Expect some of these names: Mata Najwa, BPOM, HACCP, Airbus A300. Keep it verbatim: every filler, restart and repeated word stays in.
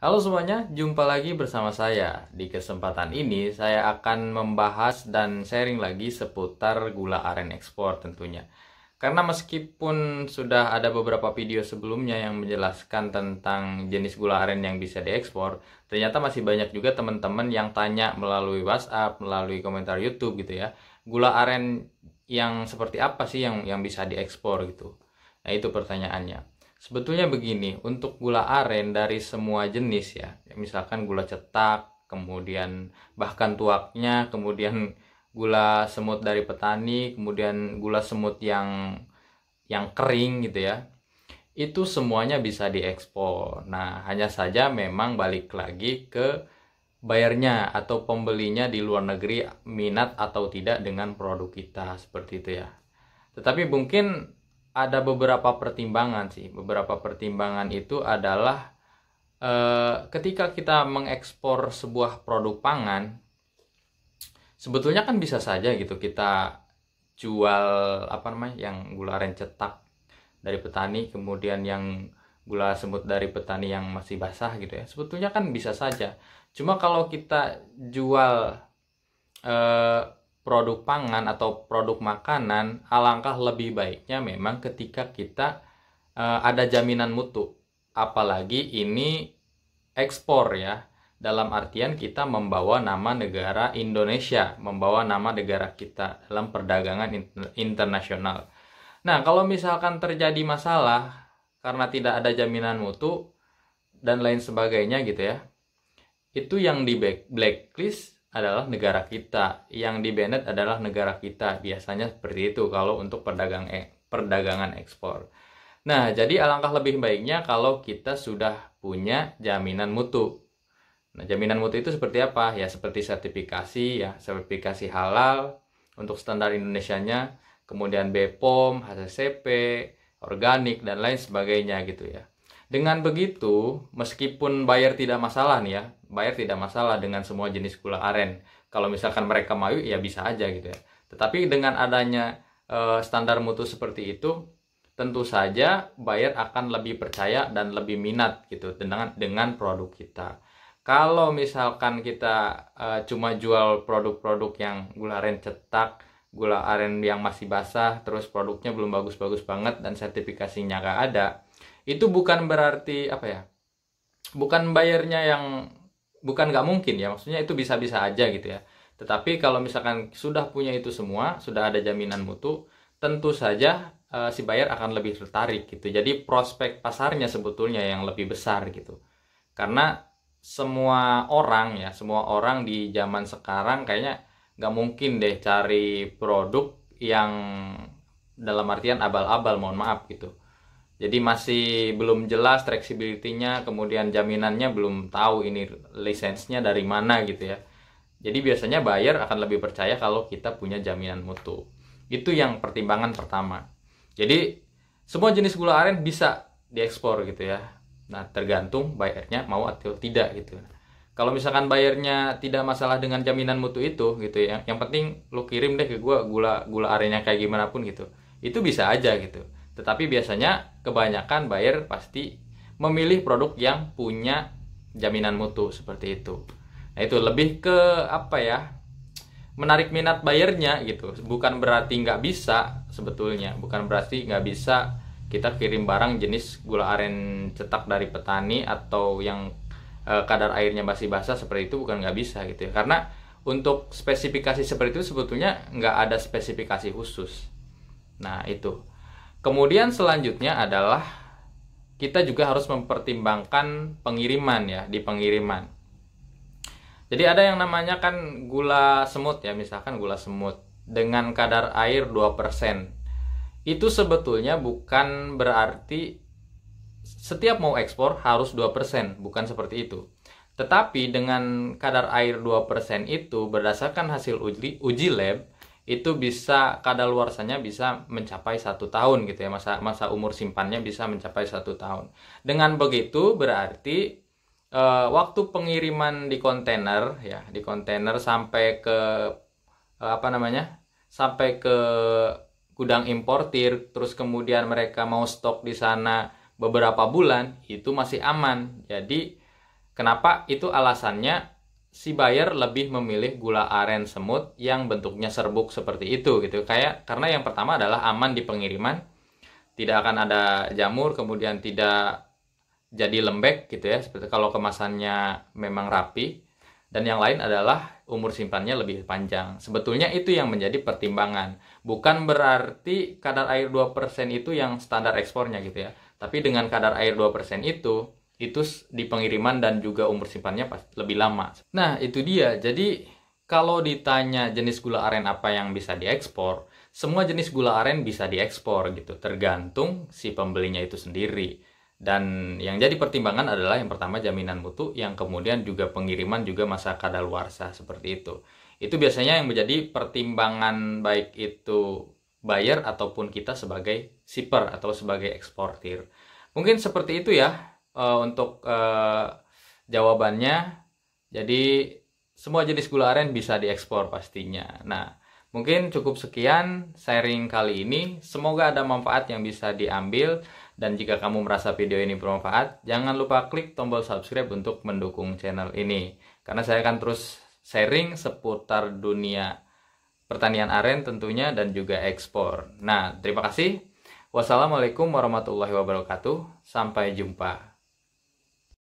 Halo semuanya, jumpa lagi bersama saya. Di kesempatan ini saya akan membahas dan sharing lagi seputar gula aren ekspor tentunya. Karena meskipun sudah ada beberapa video sebelumnya yang menjelaskan tentang jenis gula aren yang bisa diekspor, ternyata masih banyak juga teman-teman yang tanya melalui WhatsApp, melalui komentar YouTube gitu ya. Gula aren yang seperti apa sih yang yang bisa diekspor gitu. Nah, itu pertanyaannya. Sebetulnya begini, untuk gula aren dari semua jenis ya, misalkan gula cetak, kemudian bahkan tuaknya, kemudian gula semut dari petani, kemudian gula semut yang yang kering gitu ya, itu semuanya bisa diekspor. Nah, hanya saja memang balik lagi ke bayarnya atau pembelinya di luar negeri minat atau tidak dengan produk kita, seperti itu ya. Tetapi mungkin ada beberapa pertimbangan sih. Beberapa pertimbangan itu adalah e, ketika kita mengekspor sebuah produk pangan, sebetulnya kan bisa saja gitu kita jual apa namanya yang gula aren cetak dari petani, kemudian yang gula semut dari petani yang masih basah gitu ya. Sebetulnya kan bisa saja. Cuma kalau kita jual e, produk pangan atau produk makanan, alangkah lebih baiknya memang ketika kita e, ada jaminan mutu, apalagi ini ekspor ya, dalam artian kita membawa nama negara Indonesia, membawa nama negara kita dalam perdagangan internasional. Nah, kalau misalkan terjadi masalah karena tidak ada jaminan mutu dan lain sebagainya gitu ya, itu yang di blacklist adalah negara kita, yang di banned adalah negara kita, biasanya seperti itu kalau untuk perdagang eh, perdagangan ekspor. Nah, jadi alangkah lebih baiknya kalau kita sudah punya jaminan mutu. Nah, jaminan mutu itu seperti apa? Ya seperti sertifikasi ya, sertifikasi halal untuk standar Indonesianya, kemudian B P O M, H A C C P, organik dan lain sebagainya gitu ya. Dengan begitu, meskipun buyer tidak masalah nih ya, buyer tidak masalah dengan semua jenis gula aren. Kalau misalkan mereka mau, ya bisa aja gitu ya. Tetapi dengan adanya e, standar mutu seperti itu, tentu saja buyer akan lebih percaya dan lebih minat gitu dengan dengan produk kita. Kalau misalkan kita e, cuma jual produk-produk yang gula aren cetak, gula aren yang masih basah, terus produknya belum bagus-bagus banget dan sertifikasinya nggak ada, itu bukan berarti apa ya, bukan bayarnya yang bukan nggak mungkin ya, maksudnya itu bisa-bisa aja gitu ya. Tetapi kalau misalkan sudah punya itu semua, sudah ada jaminan mutu, tentu saja e, si bayar akan lebih tertarik gitu. Jadi prospek pasarnya sebetulnya yang lebih besar gitu, karena semua orang ya, semua orang di zaman sekarang kayaknya nggak mungkin deh cari produk yang dalam artian abal-abal, mohon maaf gitu. Jadi masih belum jelas traceability-nya, kemudian jaminannya belum tahu ini lisensinya dari mana gitu ya. Jadi biasanya buyer akan lebih percaya kalau kita punya jaminan mutu. Itu yang pertimbangan pertama. Jadi semua jenis gula aren bisa diekspor gitu ya. Nah, tergantung buyernya mau atau tidak gitu. Kalau misalkan buyernya tidak masalah dengan jaminan mutu itu gitu ya, yang penting lu kirim deh ke gua gula gula arennya kayak gimana pun gitu, itu bisa aja gitu. Tetapi biasanya kebanyakan buyer pasti memilih produk yang punya jaminan mutu seperti itu. Nah, itu lebih ke apa ya, menarik minat buyernya gitu. Bukan berarti nggak bisa sebetulnya, bukan berarti nggak bisa kita kirim barang jenis gula aren cetak dari petani atau yang e, kadar airnya masih basah seperti itu, bukan nggak bisa gitu ya. Karena untuk spesifikasi seperti itu sebetulnya nggak ada spesifikasi khusus. Nah, itu. Kemudian selanjutnya adalah kita juga harus mempertimbangkan pengiriman ya, di pengiriman. Jadi ada yang namanya kan gula semut ya, misalkan gula semut dengan kadar air dua persen. Itu sebetulnya bukan berarti setiap mau ekspor harus dua persen, bukan seperti itu. Tetapi dengan kadar air dua persen itu berdasarkan hasil uji, uji lab, itu bisa kadaluarsanya bisa mencapai satu tahun gitu ya, masa masa umur simpannya bisa mencapai satu tahun. Dengan begitu berarti e, waktu pengiriman di kontainer ya, di kontainer sampai ke e, apa namanya sampai ke gudang importir, terus kemudian mereka mau stok di sana beberapa bulan, itu masih aman. Jadi Kenapa? Itu alasannya si buyer lebih memilih gula aren semut yang bentuknya serbuk seperti itu gitu. Kayak karena yang pertama adalah aman di pengiriman, tidak akan ada jamur, kemudian tidak jadi lembek gitu ya. Seperti kalau kemasannya memang rapi. Dan yang lain adalah umur simpannya lebih panjang. Sebetulnya itu yang menjadi pertimbangan. Bukan berarti kadar air dua persen itu yang standar ekspornya gitu ya. Tapi dengan kadar air dua persen itu, itu di pengiriman dan juga umur simpannya lebih lama. Nah, itu dia. Jadi, kalau ditanya jenis gula aren apa yang bisa diekspor, semua jenis gula aren bisa diekspor gitu. Tergantung si pembelinya itu sendiri. Dan yang jadi pertimbangan adalah yang pertama jaminan mutu, yang kemudian juga pengiriman juga masa kadaluarsa seperti itu. Itu biasanya yang menjadi pertimbangan baik itu buyer ataupun kita sebagai shipper atau sebagai eksportir. Mungkin seperti itu ya e, untuk e, jawabannya. Jadi semua jenis gula aren bisa diekspor pastinya. Nah, mungkin cukup sekian sharing kali ini. Semoga ada manfaat yang bisa diambil. Dan jika kamu merasa video ini bermanfaat, jangan lupa klik tombol subscribe untuk mendukung channel ini. Karena saya akan terus sharing seputar dunia pertanian aren tentunya dan juga ekspor. Nah, terima kasih. Wassalamualaikum warahmatullahi wabarakatuh. Sampai jumpa.